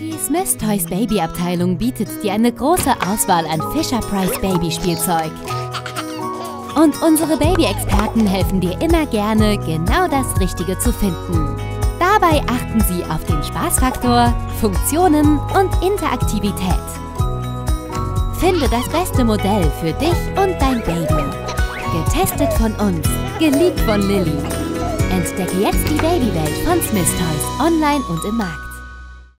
Die Smyths Toys Baby Abteilung bietet dir eine große Auswahl an Fisher-Price Babyspielzeug. Und unsere Baby-Experten helfen dir immer gerne, genau das Richtige zu finden. Dabei achten sie auf den Spaßfaktor, Funktionen und Interaktivität. Finde das beste Modell für dich und dein Baby. Getestet von uns, geliebt von Lilly. Entdecke jetzt die Babywelt von Smyths Toys online und im Markt.